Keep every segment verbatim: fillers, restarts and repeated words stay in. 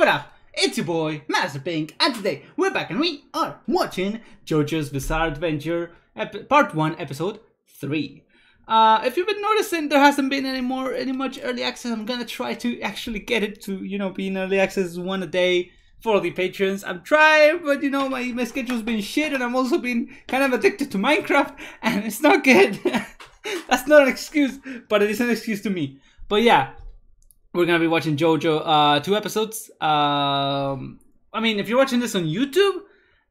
what up? It's your boy, Master Pink, and today we're back and we are watching JoJo's Bizarre Adventure Part one, Episode three. Uh, if you've been noticing, there hasn't been any more, any much early access. I'm gonna try to actually get it to, you know, be in early access one a day for the patrons. I'm trying, but you know, my, my schedule's been shit, and I'm also been kind of addicted to Minecraft, and it's not good. That's not an excuse, but it is an excuse to me. But yeah, we're gonna be watching JoJo, uh, two episodes. Um, I mean, if you're watching this on YouTube,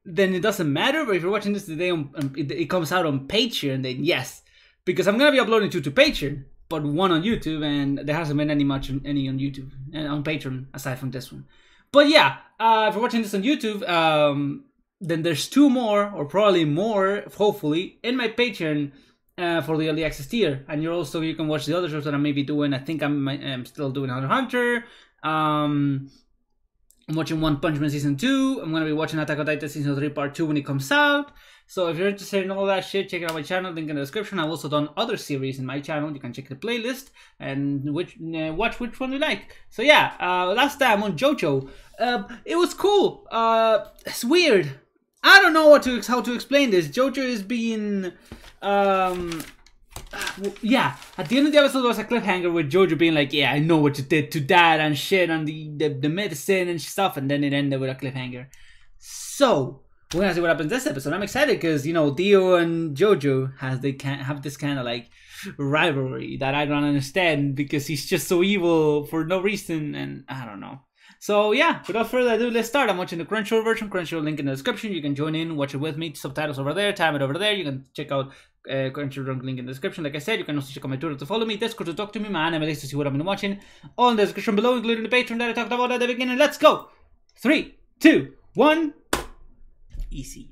then it doesn't matter. But if you're watching this today, on, on, it, it comes out on Patreon, then yes, because I'm gonna be uploading two to Patreon, but one on YouTube, and there hasn't been any much on, any on YouTube and on Patreon aside from this one. But yeah, uh, if you're watching this on YouTube, um, then there's two more, or probably more, hopefully, in my Patreon. Uh, for the early access tier, and you're also you can watch the other shows that I may be doing. I think I'm I'm still doing Hunter Hunter. Um, I'm watching One Punch Man season two. I'm gonna be watching Attack on Titan season three part two when it comes out. So if you're interested in all that shit, check out my channel. Link in the description. I've also done other series in my channel. You can check the playlist and which uh, watch which one you like. So yeah, uh, last time on JoJo, uh, it was cool. Uh, it's weird. I don't know what to how to explain this. JoJo is being. Um, yeah, at the end of the episode there was a cliffhanger with JoJo being like, yeah, I know what you did to dad and shit and the, the, the medicine and stuff, and then it ended with a cliffhanger. So, we're gonna see what happens this episode. I'm excited because, you know, Dio and JoJo has they can't have this kind of like rivalry that I don't understand because he's just so evil for no reason, and I don't know. So yeah, without further ado, let's start. I'm watching the Crunchyroll version. Crunchyroll link in the description. You can join in, watch it with me. Subtitles over there, time it over there. You can check out uh, Crunchyroll link in the description. Like I said, you can also check out my Twitter to follow me, Discord to talk to me, my AnimeList to see what I've been watching. All in the description below, including the Patreon that I talked about at the beginning. Let's go! Three, two, one. Easy.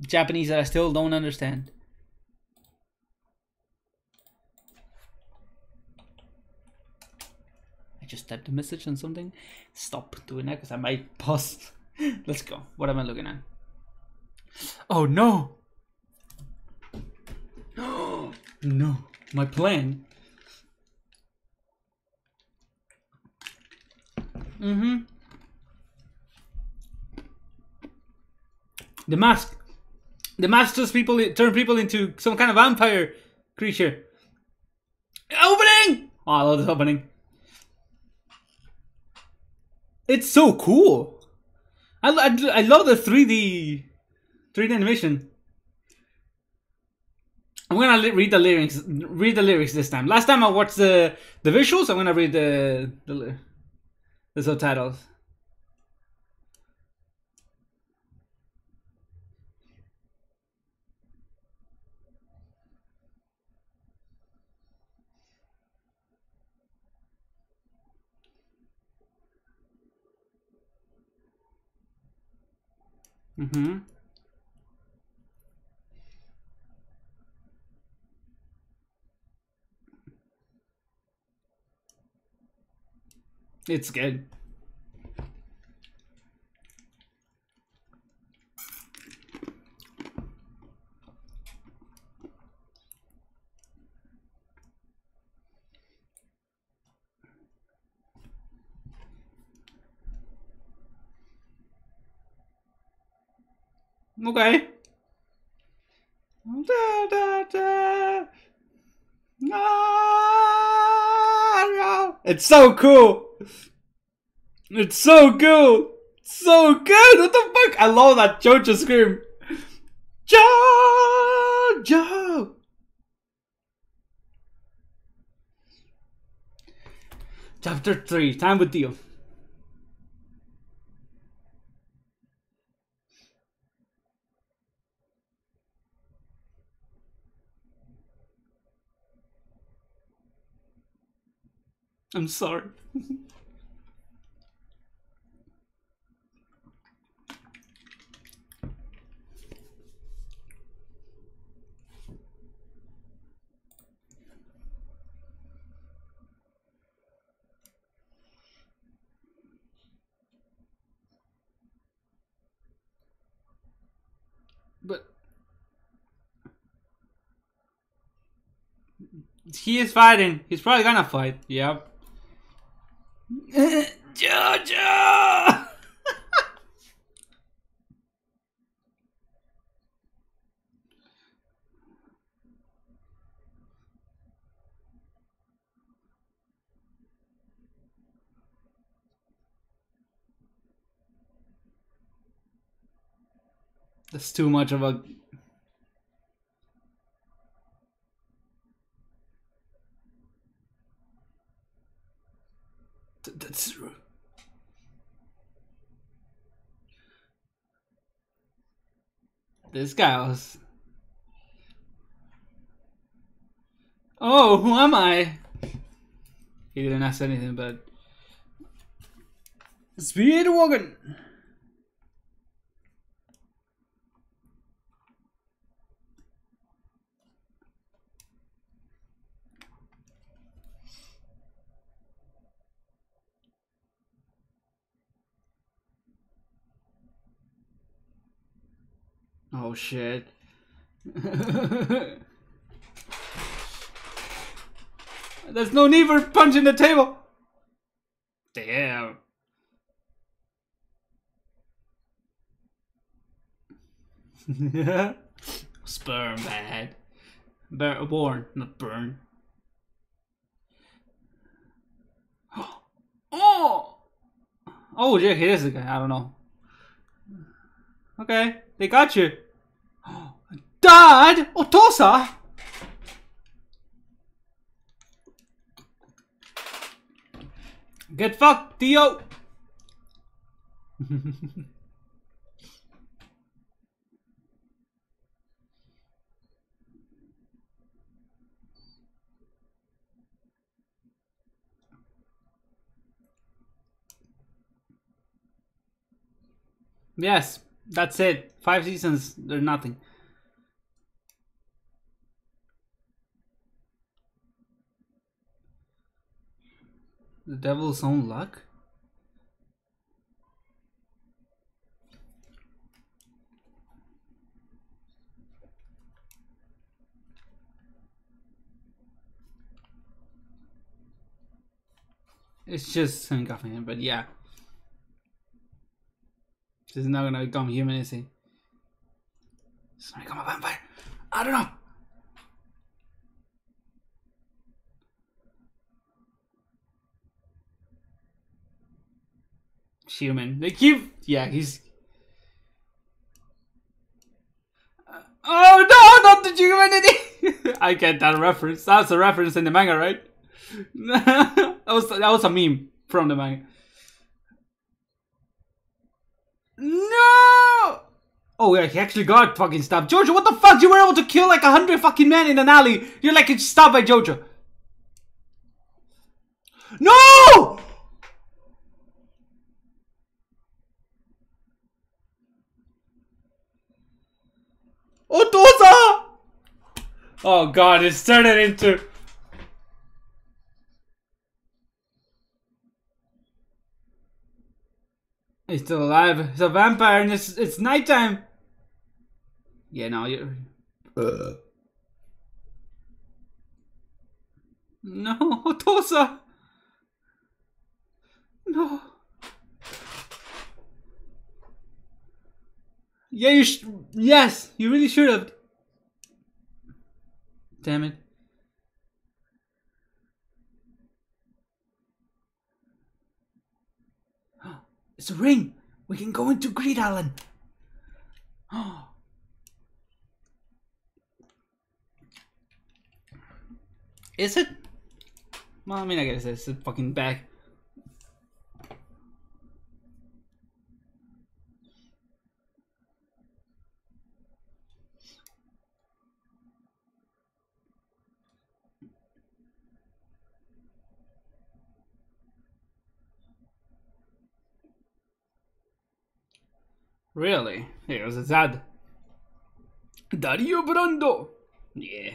Japanese that I still don't understand. Just typed a message on something. Stop doing that because I might post. Let's go. What am I looking at? Oh no! No, my plan. Mm-hmm. The mask. The mask turns people turn people into some kind of vampire creature. Opening! Oh, I love this opening. It's so cool. I, I, I love the three D animation. I'm gonna read the lyrics. Read the lyrics this time. Last time I watched the the visuals. I'm gonna read the the, the subtitles. Mm-hmm. It's good. Okay. Da, da, da. Ah, it's so cool. It's so cool. So good. What the fuck? I love that JoJo scream. JoJo. Chapter three. Time with Dio. I'm sorry. But he is fighting. He's probably gonna fight. Yep. JoJo! That's too much of a... Th that's... This guy was... Oh, who am I? He didn't ask anything, but... Speedwagon! Oh shit. There's no need for punching the table. Damn. Sperm bad. Bur born, not burn. Oh! Oh yeah, he is the guy, I don't know. Okay, they got you. Dad! Otosa! Get fucked, Dio! Yes, that's it. Five seasons, they're nothing. The devil's own luck? It's just handcuffing him, but yeah. This is not gonna become human, is he? It's gonna become a vampire. I don't know. Human. They keep. Yeah, he's. Uh, oh no! Not the humanity. I get that reference. That's a reference in the manga, right? that was that was a meme from the manga. No! Oh yeah, he actually got fucking stabbed. JoJo, what the fuck? You were able to kill like a hundred fucking men in an alley. You're like it's stabbed by JoJo. No! Otosa! Oh god, it's turned it into... He's still alive. He's a vampire and it's, it's nighttime. Yeah, no, you're... Uh. No, Otosa! No. Yeah, you sh yes, you really should have. Damn it. It's a ring. We can go into Greed Island. Oh. Is it? Well, I mean, I guess it's a fucking bag. Really? It was sad. Dario Brando! Yeah.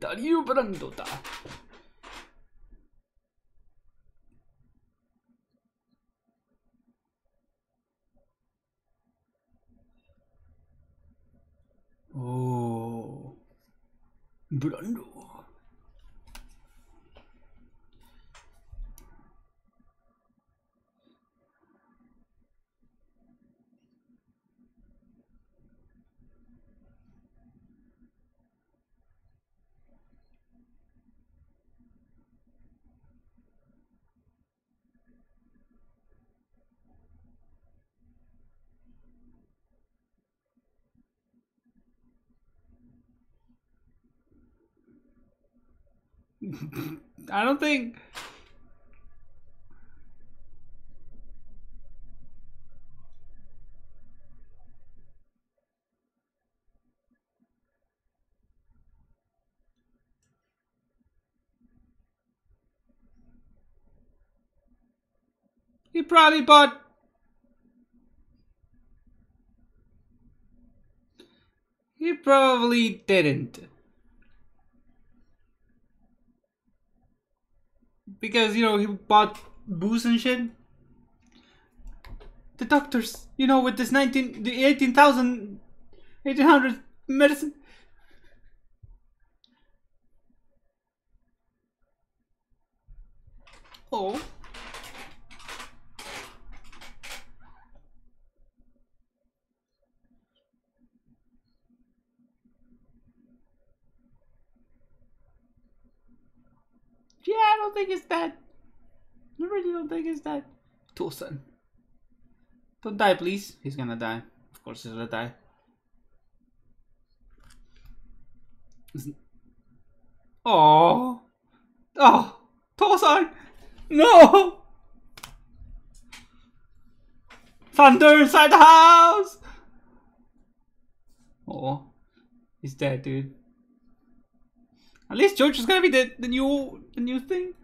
Dario Brando da. Oh. Brando. I don't think... He probably bought... He probably didn't. Because, you know, he bought booze and shit. The doctors, you know, with this nineteen, the eighteen thousand, eighteen hundred medicine. Oh. Yeah, I don't think it's that. I really don't think it's that. Tosin. Don't die, please. He's gonna die. Of course he's gonna die. Oh. Oh. Tosin. No. Thunder inside the house. Oh. He's dead, dude. At least JoJo's gonna be the, the new the new thing.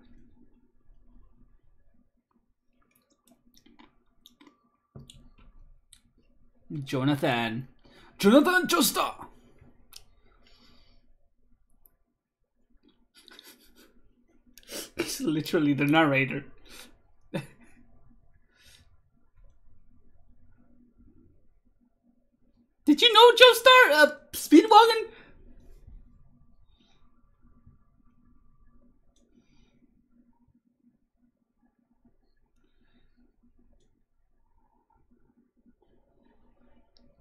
Jonathan. Jonathan Joestar! He's literally the narrator. Did you know Joestar? Uh, Speedwagon?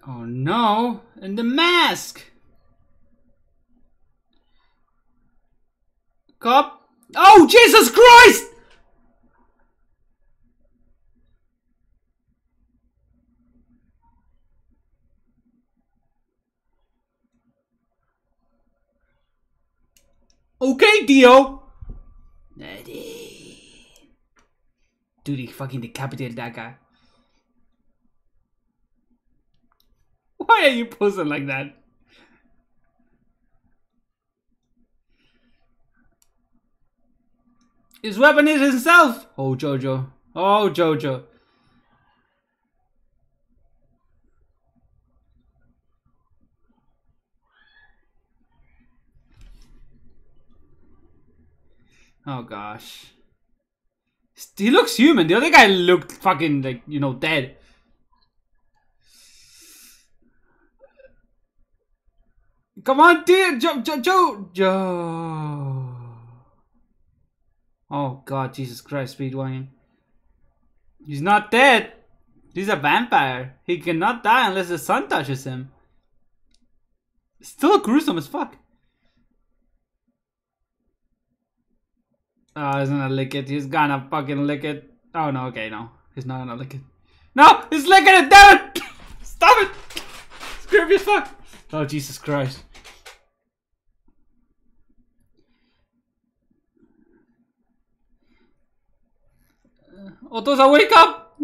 Oh no, and the mask! Cop? Oh, Jesus Christ! Okay, Dio! Dude, he fucking decapitated that guy. Why are you posing like that? His weapon is himself! Oh, JoJo. Oh, JoJo. Oh, gosh. He looks human. The other guy looked fucking, like, you know, dead. Come on, dear Joe, Joe, Joe, Joe. Oh God, Jesus Christ, Speedwagon. He's not dead. He's a vampire. He cannot die unless the sun touches him. Still gruesome as fuck. Oh, he's gonna lick it. He's gonna fucking lick it. Oh no, okay, no. He's not gonna lick it. No, he's licking it, damn it! Stop it! It's creepy as fuck. Oh, Jesus Christ. Uh, Otoza, wake up!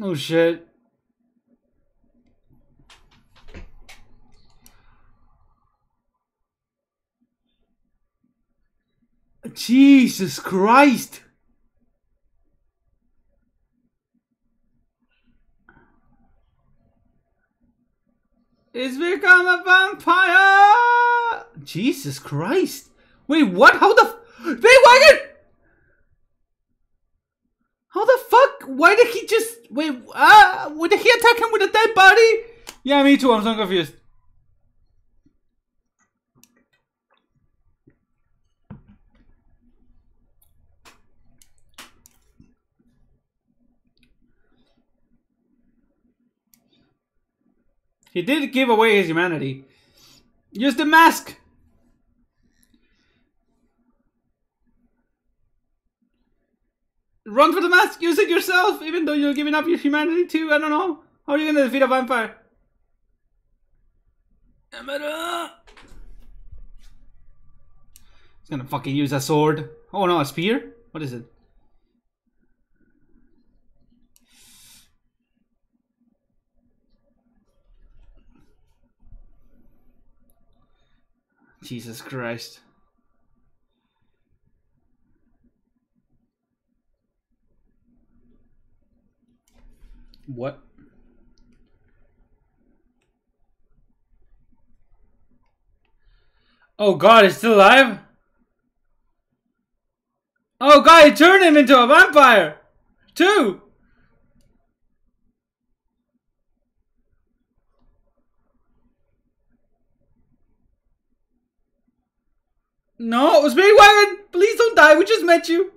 Oh, shit. Jesus Christ! It's become a vampire! Jesus Christ! Wait, what? How the f- Speedwagon! How the fuck? Why did he just- Wait, ah! Uh, did he attack him with a dead body? Yeah, me too, I'm so confused. He did give away his humanity. Use the mask! Run for the mask! Use it yourself! Even though you're giving up your humanity too, I don't know. How are you gonna defeat a vampire? He's gonna fucking use a sword. Oh no, a spear? What is it? Jesus Christ. What? Oh God, it's still alive? Oh God, he turned him into a vampire! Too! No, Speedwagon! Please don't die, we just met you!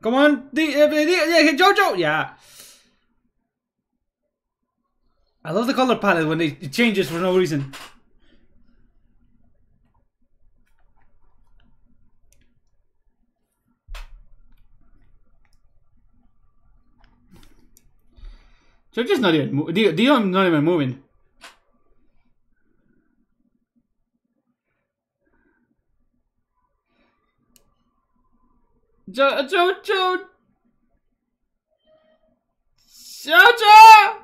Come on, D uh, D yeah, JoJo! Yeah. I love the color palette when it changes for no reason. JoJo's not even moving. Dio, Dio, I'm not even moving. Jo Jo Jo JoJo!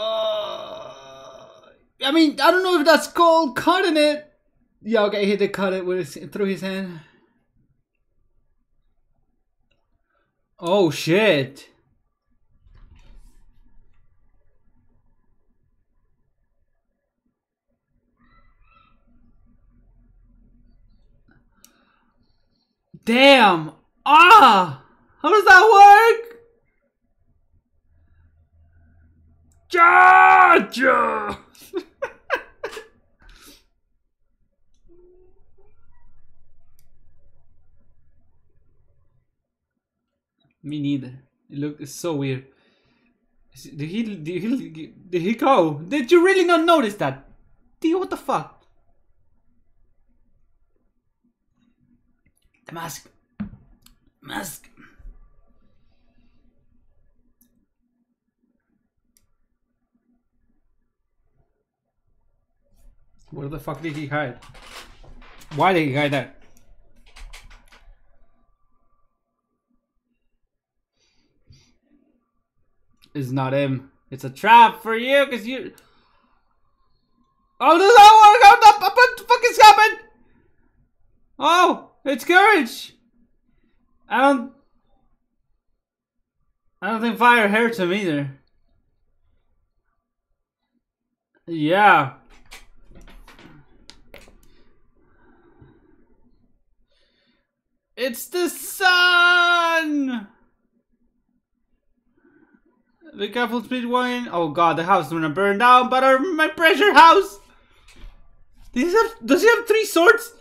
Uh, I mean, I don't know if that's called cutting it. Yeah, okay, he did cut it with his, through his hand. Oh shit! Damn! Ah! How does that work? Georgia! Me neither. It look, it's so weird. Did he, did he, did he go? Did you really not notice that? Dude, what the fuck? Mask. Mask. Where the fuck did he hide? Why did he hide that? It's not him. It's a trap for you, cause you. Oh, does that work? What the fuck is happening? Oh. It's courage! I don't... I don't think fire hurts him either. Yeah. It's the sun! Be careful, Speedwagon. Oh god, the house is gonna burn down, but our, my pressure house! Does he have, does he have three swords?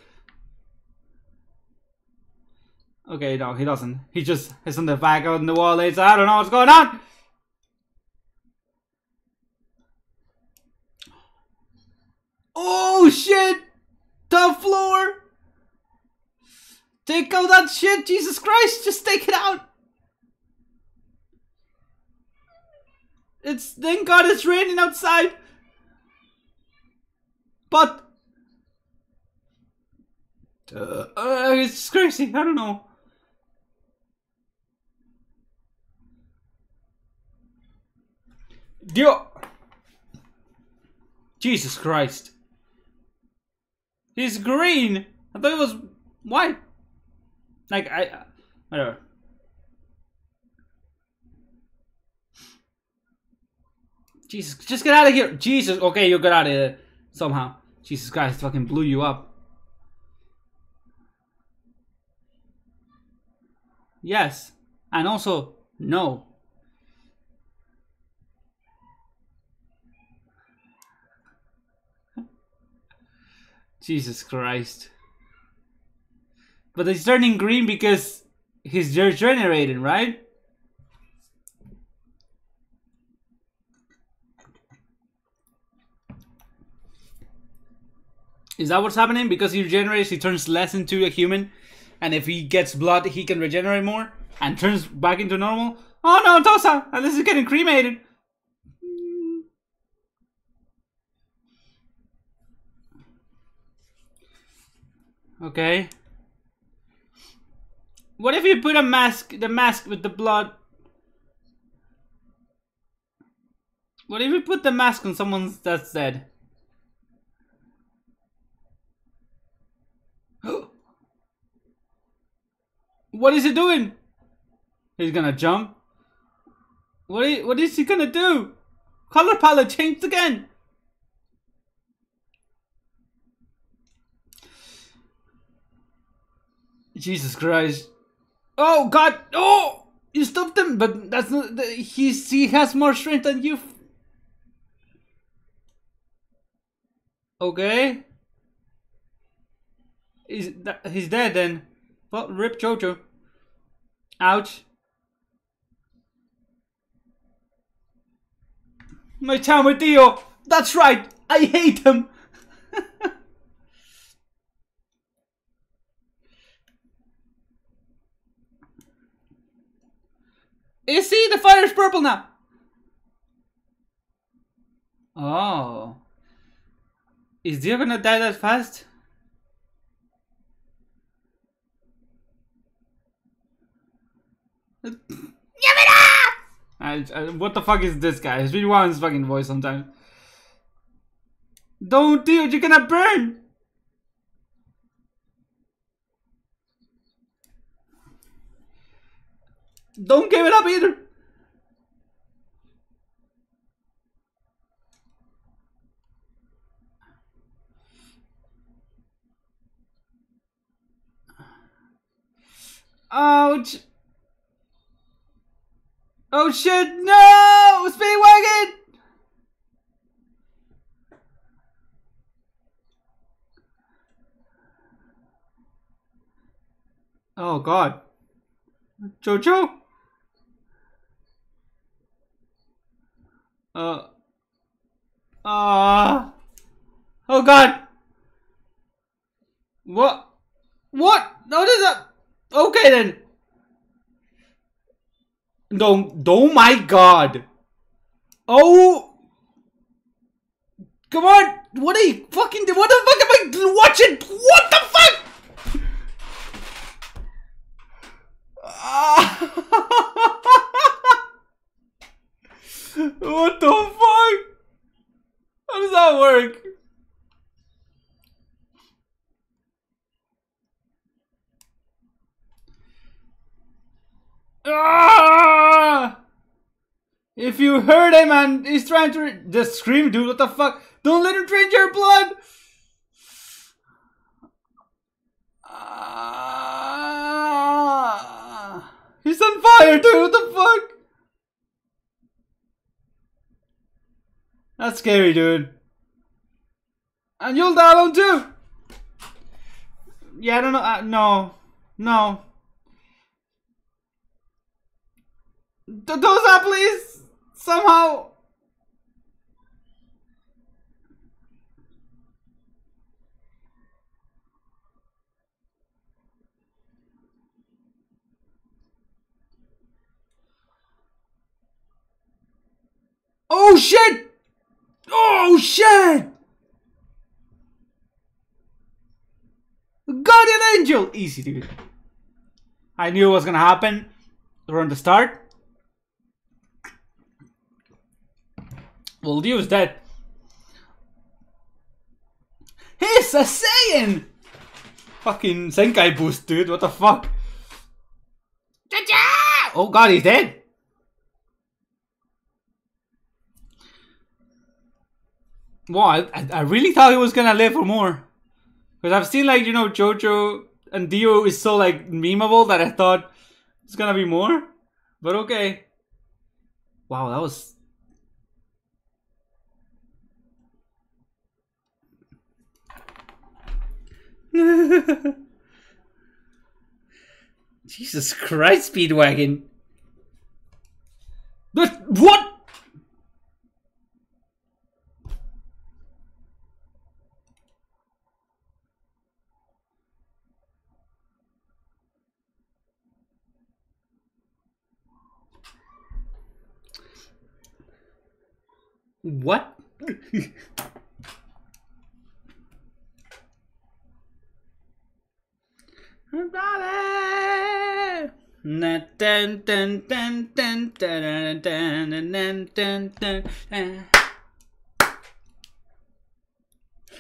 Okay, no, he doesn't. He just is on the back on the wall. It's, I don't know what's going on. Oh shit! The floor. Take out that shit, Jesus Christ! Just take it out. It's thank God it's raining outside. But uh, uh, it's crazy. I don't know. Dio! Jesus Christ. He's green! I thought it was white. Like, I... Uh, whatever. Jesus, just get out of here! Jesus, okay, you got out of here. Somehow. Jesus Christ, fucking blew you up. Yes. And also, no. Jesus Christ. But he's turning green because he's regenerating, right? Is that what's happening? Because he regenerates, he turns less into a human and if he gets blood, he can regenerate more and turns back into normal. Oh no, Tosa! Unless he's getting cremated. Okay. What if you put a mask, the mask with the blood? What if you put the mask on someone that's dead? What is he doing? He's gonna jump. What is, what is he gonna do? Color palette changed again. Jesus Christ. Oh God. Oh, you stopped him, but that's not, he's, he has more strength than you. Okay. He's, he's dead then. Well, rip JoJo. Ouch. My time with Dio. That's right. I hate him. You see, the fire's purple now. Oh. Is Dio gonna die that fast? I, I, what the fuck is this guy? He's really wild in his fucking voice sometimes. Don't, dude, you're gonna burn! Don't give it up either! Ouch! Oh shit, no! Speedwagon! Oh God. JoJo? Uh. Uh. Oh God! What? What? No, this is a... Okay then! No, oh my God. Oh. Come on. What are you fucking doing? What the fuck am I watching? What the fuck? Uh, what the fuck? How does that work? Ah! If you hurt him and he's trying to just scream, dude, what the fuck? Don't let him drink your blood! Ah! He's on fire, dude, what the fuck? That's scary, dude. And you'll die alone too! Yeah, I don't know, uh, no. No. Dosa, please! Somehow! Oh shit! Oh shit! Guardian Angel! Easy, dude. I knew it was gonna happen around the start. Well, Dio is dead. He's a Saiyan! Fucking Senkai boost, dude. What the fuck? Cha-cha! Oh God, he's dead. Wow, I, I really thought he was gonna live for more. Because I've seen, like, you know, JoJo and Dio is so, like, memeable that I thought it's gonna be more. But okay. Wow, that was... Jesus Christ, Speedwagon. But what? What?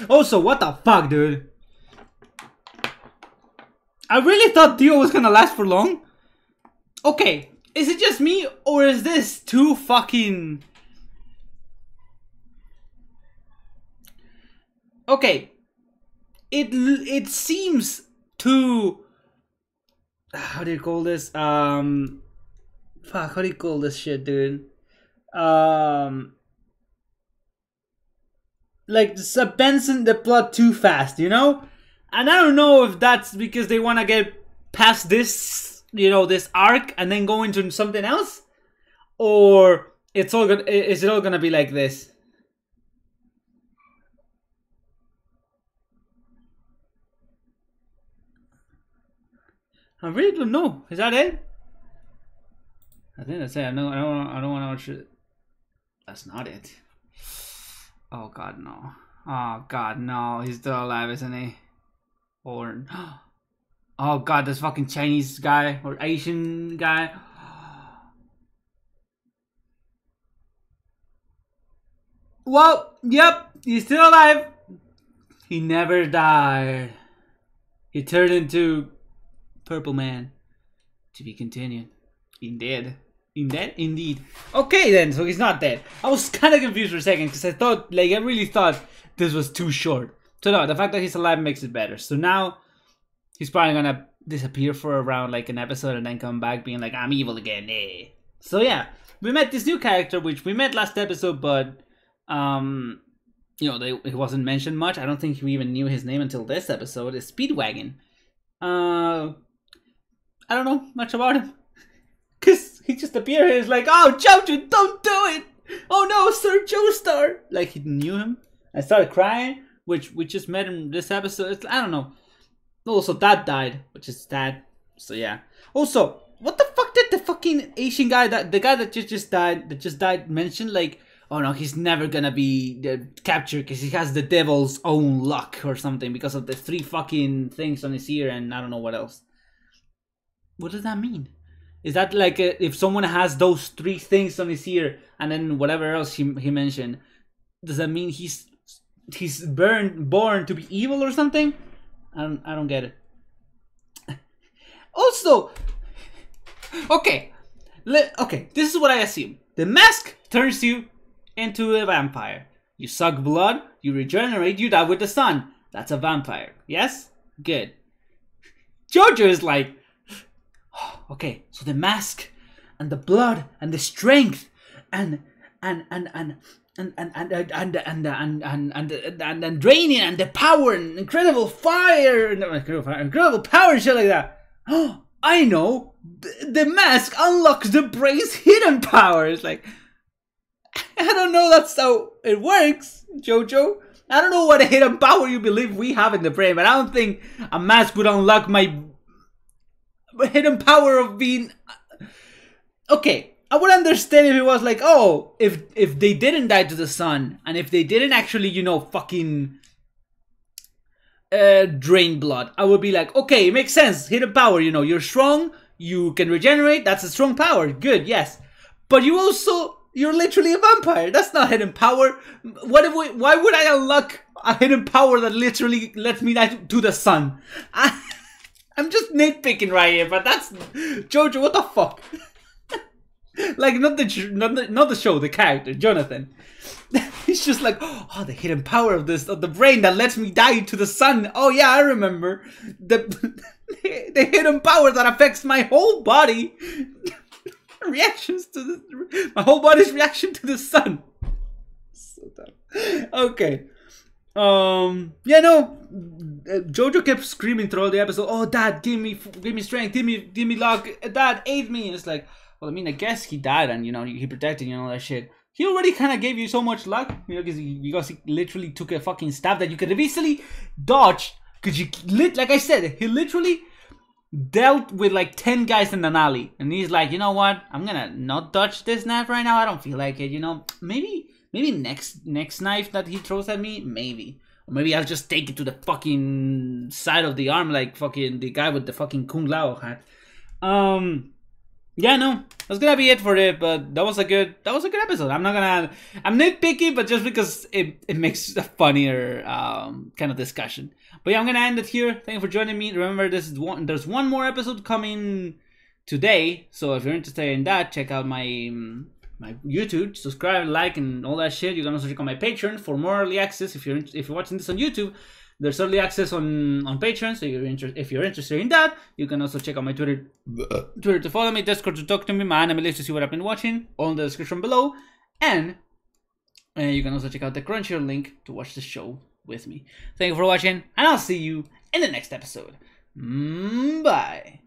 Also, what the fuck, dude? I really thought Dio was gonna last for long. Okay, is it just me, or is this too fucking... Okay, it it seems too... How do you call this? Um, fuck, how do you call this shit, dude? Um, like, abandon the plot too fast, you know? And I don't know if that's because they want to get past this, you know, this arc and then go into something else, or it's all gonna, is it all gonna be like this? I really don't know. Is that it? I think that's it. I know. I don't. I don't want to watch it. That's not it. Oh God, no. Oh God, no. He's still alive, isn't he? Or oh God, this fucking Chinese guy or Asian guy. Well, yep, he's still alive. He never died. He turned into Purple Man. To be continued. Indeed. Indeed? Indeed. Okay then, so he's not dead. I was kind of confused for a second because I thought, like, I really thought this was too short. So no, the fact that he's alive makes it better. So now, he's probably gonna disappear for around like an episode and then come back being like, I'm evil again, eh. So yeah, we met this new character, which we met last episode, but, um, you know, they, it wasn't mentioned much. I don't think we even knew his name until this episode. It's Speedwagon. Uh... I don't know much about him, cause he just appeared here. He's like, "Oh, JoJo, don't do it! Oh no, Sir Joestar!" Like he knew him. I started crying, which we just met him this episode. It's, I don't know. Also, Dad died, which is sad. So yeah. Also, what the fuck did the fucking Asian guy, that the guy that just just died, that just died, mention? Like, oh no, he's never gonna be uh, captured cause he has the devil's own luck or something because of the three fucking things on his ear and I don't know what else. What does that mean? Is that like a, if someone has those three things on his ear and then whatever else he, he mentioned, does that mean he's he's born born to be evil or something? I don't I don't get it. Also, okay, let, okay, this is what I assume. The mask turns you into a vampire. You suck blood, you regenerate, you die with the sun. That's a vampire. Yes, good. JoJo is like, okay, so the mask and the blood and the strength and and and and and and and and and and and draining and the power and incredible fire, incredible power and shit like that. Oh, I know. The mask unlocks the brain's hidden powers. Like, I don't know. That's how it works, JoJo. I don't know what hidden power you believe we have in the brain, but I don't think a mask would unlock my hidden power of being... Okay, I would understand if it was like, oh, if if they didn't die to the sun and if they didn't actually, you know, fucking uh, drain blood, I would be like, okay, it makes sense, hidden power, you know, you're strong, you can regenerate, that's a strong power, good, yes. But you also, you're literally a vampire, that's not hidden power. What if we, why would I unlock a hidden power that literally lets me die to the sun? I I'm just nitpicking right here, but that's JoJo. What the fuck? Like not the not the not the show, the character Jonathan. He's just like, oh, the hidden power of this of the brain that lets me die to the sun. Oh yeah, I remember the the hidden power that affects my whole body reactions to the, my whole body's reaction to the sun. So dumb. Okay. Um. Yeah. No. JoJo kept screaming throughout the episode. Oh, Dad, give me, give me strength, give me, give me luck. Dad, aid me. And it's like, well, I mean, I guess he died, and you know, he protected you and all that shit. He already kind of gave you so much luck, you know, because he, because he literally took a fucking stab that you could have easily dodged. Cause you lit, like I said, he literally dealt with like ten guys in an alley, and he's like, you know what? I'm gonna not dodge this knife right now. I don't feel like it. You know, maybe, Maybe next next knife that he throws at me? Maybe. Or maybe I'll just take it to the fucking side of the arm like fucking the guy with the fucking Kung Lao hat. Um... Yeah, no, that's gonna be it for it. But that was a good, that was a good episode. I'm not gonna, I'm nitpicky, but just because it, it makes a funnier um, kind of discussion. But yeah, I'm gonna end it here. Thank you for joining me. Remember, this is one. There's one more episode coming today. So if you're interested in that, check out my my YouTube, subscribe, like, and all that shit. You can also check out my Patreon for more early access. If you're if you're watching this on YouTube. There's early access on, on Patreon, so you're inter if you're interested in that, you can also check out my Twitter Twitter to follow me, Discord to talk to me, my anime list to see what I've been watching, all in the description below, and uh, you can also check out the Crunchyroll link to watch the show with me. Thank you for watching, and I'll see you in the next episode. Mm, bye!